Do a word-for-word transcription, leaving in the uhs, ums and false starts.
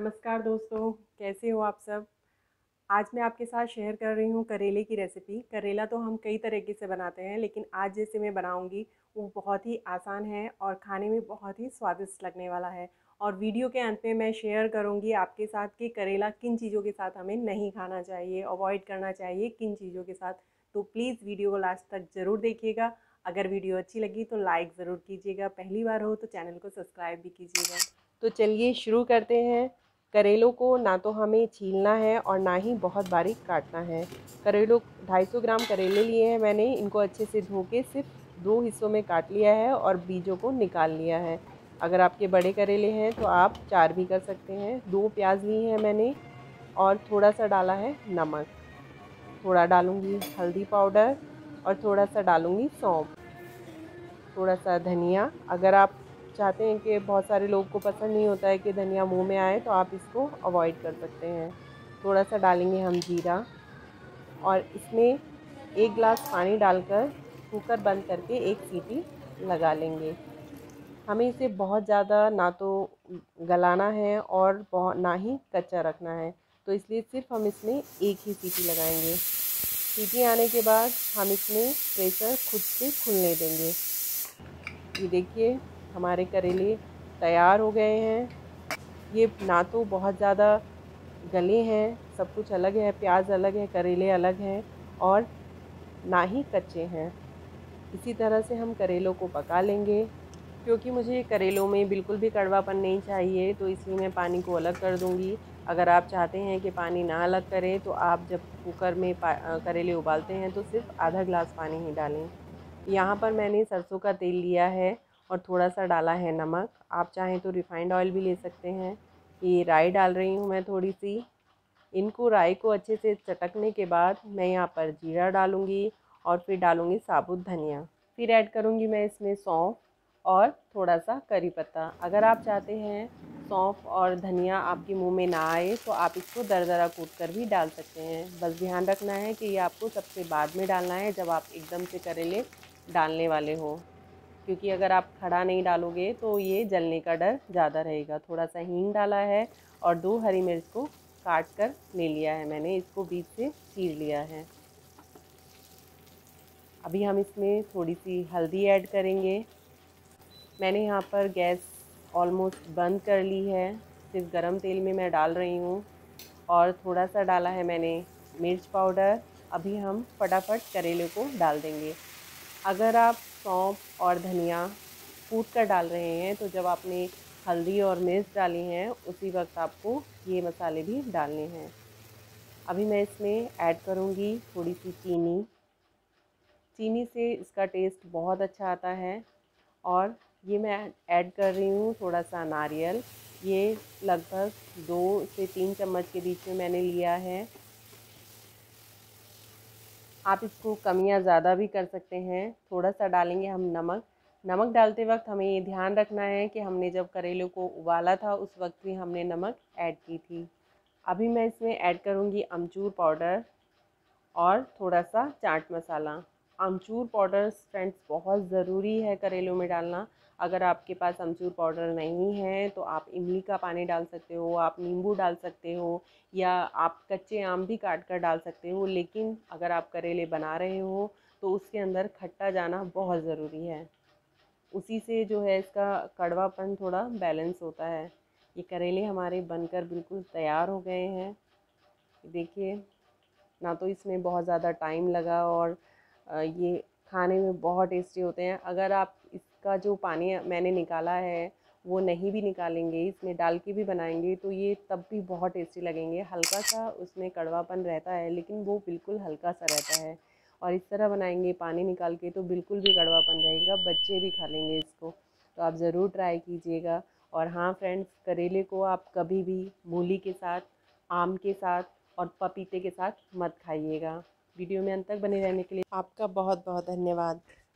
नमस्कार दोस्तों, कैसे हो आप सब। आज मैं आपके साथ शेयर कर रही हूँ करेले की रेसिपी। करेला तो हम कई तरीके से बनाते हैं, लेकिन आज जैसे मैं बनाऊँगी वो बहुत ही आसान है और खाने में बहुत ही स्वादिष्ट लगने वाला है। और वीडियो के अंत में मैं शेयर करूँगी आपके साथ कि करेला किन चीज़ों के साथ हमें नहीं खाना चाहिए, अवॉइड करना चाहिए किन चीज़ों के साथ। तो प्लीज़ वीडियो को लास्ट तक ज़रूर देखिएगा। अगर वीडियो अच्छी लगी तो लाइक ज़रूर कीजिएगा, पहली बार हो तो चैनल को सब्सक्राइब भी कीजिएगा। तो चलिए शुरू करते हैं। करेलों को ना तो हमें छीलना है और ना ही बहुत बारीक काटना है। करेलों दो सौ पचास ग्राम करेले लिए हैं मैंने, इनको अच्छे से धो के सिर्फ दो हिस्सों में काट लिया है और बीजों को निकाल लिया है। अगर आपके बड़े करेले हैं तो आप चार भी कर सकते हैं। दो प्याज ली हैं मैंने और थोड़ा सा डाला है नमक, थोड़ा डालूँगी हल्दी पाउडर और थोड़ा सा डालूँगी सौंफ, थोड़ा सा धनिया। अगर आप चाहते हैं कि बहुत सारे लोगों को पसंद नहीं होता है कि धनिया मुंह में आए, तो आप इसको अवॉइड कर सकते हैं। थोड़ा सा डालेंगे हम जीरा और इसमें एक गिलास पानी डालकर कुकर बंद करके एक सीटी लगा लेंगे। हमें इसे बहुत ज़्यादा ना तो गलाना है और बहुत ना ही कच्चा रखना है, तो इसलिए सिर्फ हम इसमें एक ही सीटी लगाएंगे। सीटी आने के बाद हम इसमें प्रेशर खुद से खुलने देंगे। ये देखिए हमारे करेले तैयार हो गए हैं। ये ना तो बहुत ज़्यादा गले हैं, सब कुछ अलग है, प्याज अलग है, करेले अलग हैं और ना ही कच्चे हैं। इसी तरह से हम करेलों को पका लेंगे। क्योंकि मुझे करेलों में बिल्कुल भी कड़वापन नहीं चाहिए, तो इसलिए मैं पानी को अलग कर दूँगी। अगर आप चाहते हैं कि पानी ना अलग करें तो आप जब कुकर में करेले उबालते हैं तो सिर्फ आधा गिलास पानी ही डालें। यहाँ पर मैंने सरसों का तेल लिया है और थोड़ा सा डाला है नमक। आप चाहें तो रिफ़ाइंड ऑयल भी ले सकते हैं। ये राई डाल रही हूँ मैं थोड़ी सी। इनको राई को अच्छे से चटकने के बाद मैं यहाँ पर जीरा डालूँगी और फिर डालूँगी साबुत धनिया। फिर ऐड करूँगी मैं इसमें सौंफ और थोड़ा सा करी पत्ता। अगर आप चाहते हैं सौंफ और धनिया आपके मुंह में ना आए तो आप इसको दरदरा कूट कर भी डाल सकते हैं। बस ध्यान रखना है कि ये आपको सबसे बाद में डालना है, जब आप एकदम से करेले डालने वाले हो, क्योंकि अगर आप खड़ा नहीं डालोगे तो ये जलने का डर ज़्यादा रहेगा। थोड़ा सा हींग डाला है और दो हरी मिर्च को काट कर ले लिया है मैंने, इसको बीच से चीर लिया है। अभी हम इसमें थोड़ी सी हल्दी ऐड करेंगे। मैंने यहाँ पर गैस ऑलमोस्ट बंद कर ली है, सिर्फ गरम तेल में मैं डाल रही हूँ। और थोड़ा सा डाला है मैंने मिर्च पाउडर। अभी हम फटाफट करेले को डाल देंगे। अगर आप सौंफ और धनिया कूट कर डाल रहे हैं तो जब आपने हल्दी और मिर्च डाली हैं उसी वक्त आपको ये मसाले भी डालने हैं। अभी मैं इसमें ऐड करूँगी थोड़ी सी चीनी। चीनी से इसका टेस्ट बहुत अच्छा आता है। और ये मैं ऐड कर रही हूँ थोड़ा सा नारियल। ये लगभग दो से तीन चम्मच के बीच में मैंने लिया है। आप इसको कम या ज़्यादा भी कर सकते हैं। थोड़ा सा डालेंगे हम नमक। नमक डालते वक्त हमें ये ध्यान रखना है कि हमने जब करेले को उबाला था उस वक्त भी हमने नमक ऐड की थी। अभी मैं इसमें ऐड करूँगी अमचूर पाउडर और थोड़ा सा चाट मसाला। अमचूर पाउडर फ्रेंड्स बहुत ज़रूरी है करेलों में डालना। अगर आपके पास अमचूर पाउडर नहीं है तो आप इमली का पानी डाल सकते हो, आप नींबू डाल सकते हो, या आप कच्चे आम भी काट कर डाल सकते हो। लेकिन अगर आप करेले बना रहे हो तो उसके अंदर खट्टा जाना बहुत ज़रूरी है, उसी से जो है इसका कड़वापन थोड़ा बैलेंस होता है। ये करेले हमारे बनकर बिल्कुल तैयार हो गए हैं। देखिए ना तो इसमें बहुत ज़्यादा टाइम लगा और ये खाने में बहुत टेस्टी होते हैं। अगर आप इसका जो पानी मैंने निकाला है वो नहीं भी निकालेंगे, इसमें डाल के भी बनाएंगे तो ये तब भी बहुत टेस्टी लगेंगे। हल्का सा उसमें कड़वापन रहता है, लेकिन वो बिल्कुल हल्का सा रहता है। और इस तरह बनाएंगे पानी निकाल के तो बिल्कुल भी कड़वापन रहेगा, बच्चे भी खा लेंगे इसको। तो आप ज़रूर ट्राई कीजिएगा। और हाँ फ्रेंड्स, करेले को आप कभी भी मूली के साथ, आम के साथ और पपीते के साथ मत खाइएगा। वीडियो में अंत तक बने रहने के लिए आपका बहुत बहुत धन्यवाद।